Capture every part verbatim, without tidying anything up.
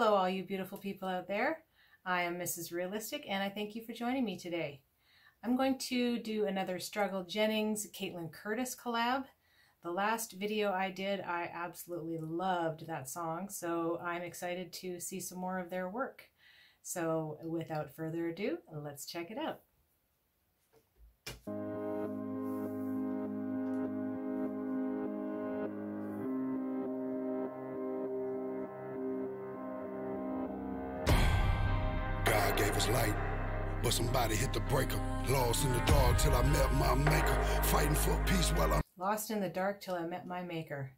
Hello all you beautiful people out there. I am Missus Realistic and I thank you for joining me today. I'm going to do another Struggle Jennings Caitlynne Curtis collab. The last video I did, I absolutely loved that song, so I'm excited to see some more of their work. So without further ado, let's check it out. God gave us light, but somebody hit the breaker. Lost in the dark till I met my maker. Fighting for peace while I'm... Lost in the dark till I met my maker.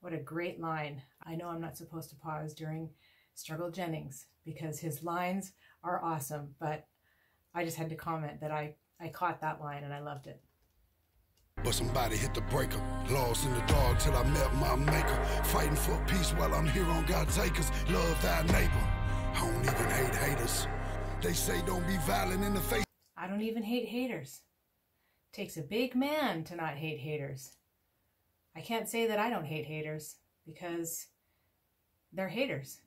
What a great line. I know I'm not supposed to pause during Struggle Jennings because his lines are awesome, but I just had to comment that I, I caught that line and I loved it. But somebody hit the breaker. Lost in the dark till I met my maker. Fighting for peace while I'm here on God's acres. Love thy neighbor. I don't even hate haters. They say don't be violent in the face. I don't even hate haters. Takes a big man to not hate haters. I can't say that I don't hate haters because they're haters.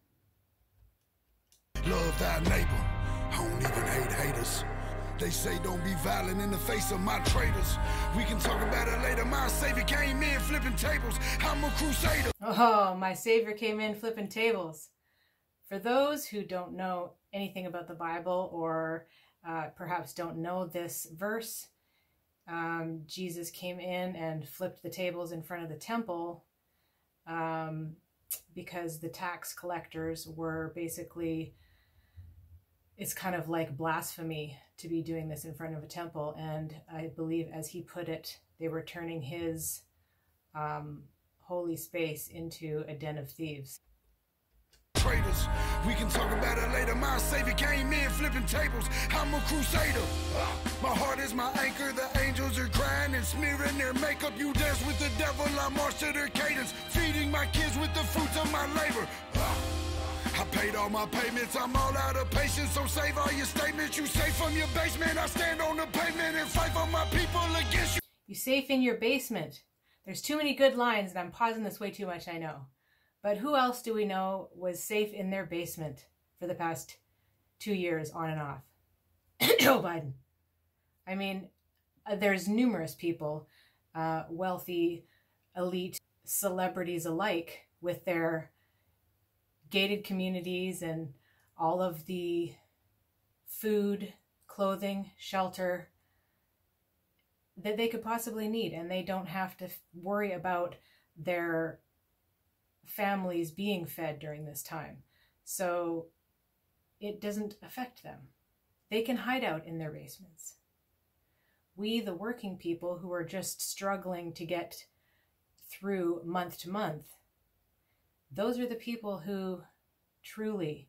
Love thy neighbor. I don't even hate haters. They say don't be violent in the face of my traitors. We can talk about it later. My savior came in flipping tables. I'm a crusader. Oh, my savior came in flipping tables. For those who don't know anything about the Bible or uh, perhaps don't know this verse, um, Jesus came in and flipped the tables in front of the temple um, because the tax collectors were basically, it's kind of like blasphemy to be doing this in front of a temple. And I believe, as he put it, they were turning his um, holy space into a den of thieves. Traitors. We can talk about it later. My savior came in flipping tables. I'm a crusader. My heart is my anchor. The angels are crying and smearing their makeup. You dance with the devil. I march to their cadence. Feeding my kids with the fruits of my labor. I paid all my payments. I'm all out of patience. So save all your statements. You safe from your basement. I stand on the pavement and fight for my people against you. You safe in your basement. There's too many good lines and I'm pausing this way too much, I know. But who else do we know was safe in their basement for the past two years on and off? Joe Biden. I mean, there's numerous people, uh, wealthy, elite, celebrities alike, with their gated communities and all of the food, clothing, shelter that they could possibly need. And they don't have to worry about their families being fed during this time, so it doesn't affect them. They can hide out in their basements. We, the working people who are just struggling to get through month to month, those are the people who truly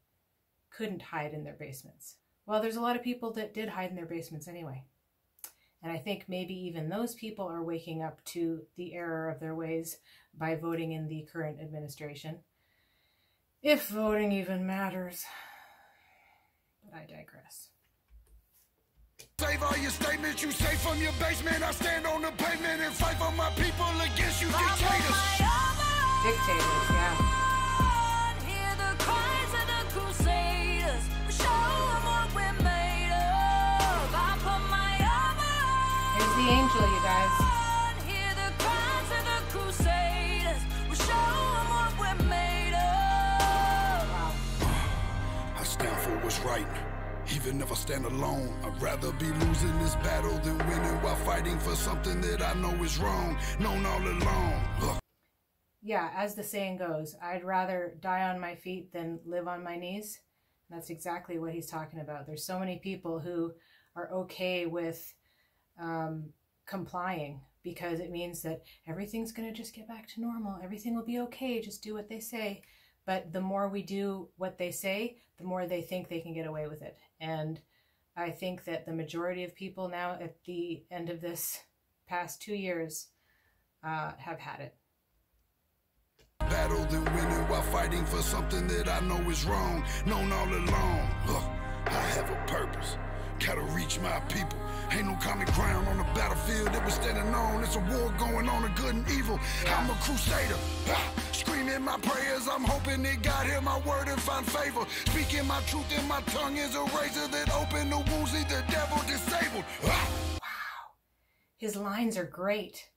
couldn't hide in their basements. Well, there's a lot of people that did hide in their basements anyway, and I think maybe even those people are waking up to the error of their ways by voting in the current administration. If voting even matters. But I digress. Save all your statements you say from your basement. I stand on the pavement and fight for my people against you dictators. Dictators, yeah. The angel, you guys. Hear the cries of the crusaders. We'll show them what we're made of. I stand for what's right, even if I stand alone. I'd rather be losing this battle than winning while fighting for something that I know is wrong, known all along. Ugh. Yeah, as the saying goes, I'd rather die on my feet than live on my knees. And that's exactly what he's talking about. There's so many people who are okay with Um, complying because it means that everything's going to just get back to normal. Everything will be okay. Just do what they say. But the more we do what they say, the more they think they can get away with it. And I think that the majority of people now at the end of this past two years uh, have had it. Battle than winning while fighting for something that I know is wrong, known all along. Look, I have a purpose. Gotta reach my people. Ain't no common ground on the battlefield that we're standing on. It's a war going on of good and evil. I'm a crusader. Screaming my prayers. I'm hoping that God hear my word and find favor. Speaking my truth in my tongue is a razor that opened the woozy, the devil disabled. Wow. His lines are great.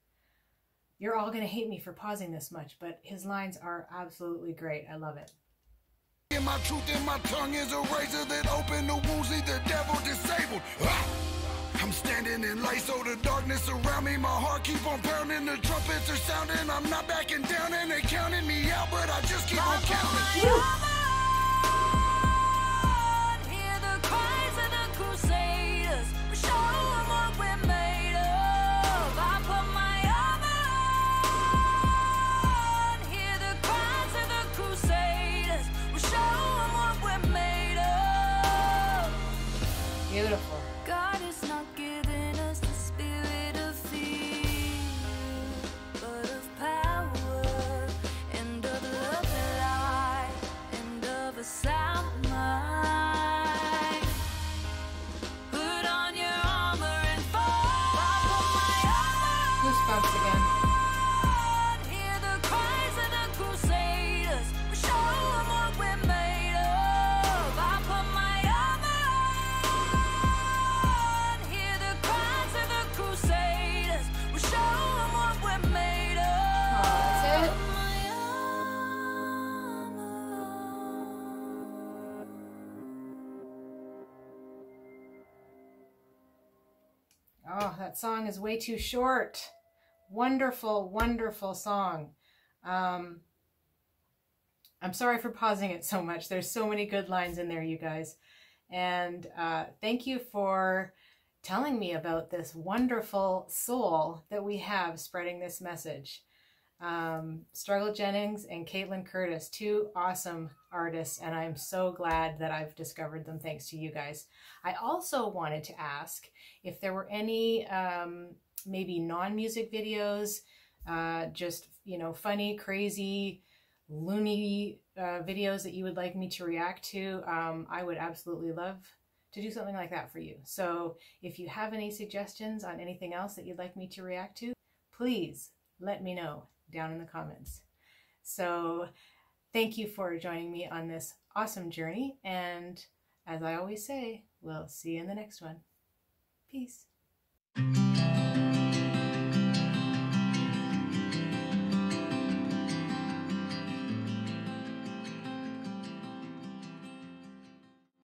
You're all going to hate me for pausing this much, but his lines are absolutely great. I love it. In my truth in my tongue is a razor that opened the woozy, the devil disabled. I'm standing in light, so the darkness around me, my heart keep on pounding, the trumpets are sounding, I'm not backing down, and they counting me out, but I just keep my on counting. On, hear the cries of the crusaders, show them what we're made of. I put my armor on, hear the cries of the crusaders, show them what we're made of. Beautiful. God is not giving us the spirit of fear, but of power, and of love and light, and of a sound mind. Put on your armor and fall. I put my armor. Goosebumps again. Hear the cries of the crusaders. Show them what we're made of. I put my Oh, that song is way too short. Wonderful, wonderful song. Um, I'm sorry for pausing it so much. There's so many good lines in there, you guys. And uh, thank you for telling me about this wonderful soul that we have spreading this message. Um, Struggle Jennings and Caitlynne Curtis, two awesome artists, and I'm so glad that I've discovered them thanks to you guys. I also wanted to ask if there were any um, maybe non-music videos, uh, just, you know, funny, crazy, loony uh, videos that you would like me to react to. Um, I would absolutely love to do something like that for you. So if you have any suggestions on anything else that you'd like me to react to, please let me know down in the comments. So thank you for joining me on this awesome journey, and as I always say, we'll see you in the next one. Peace.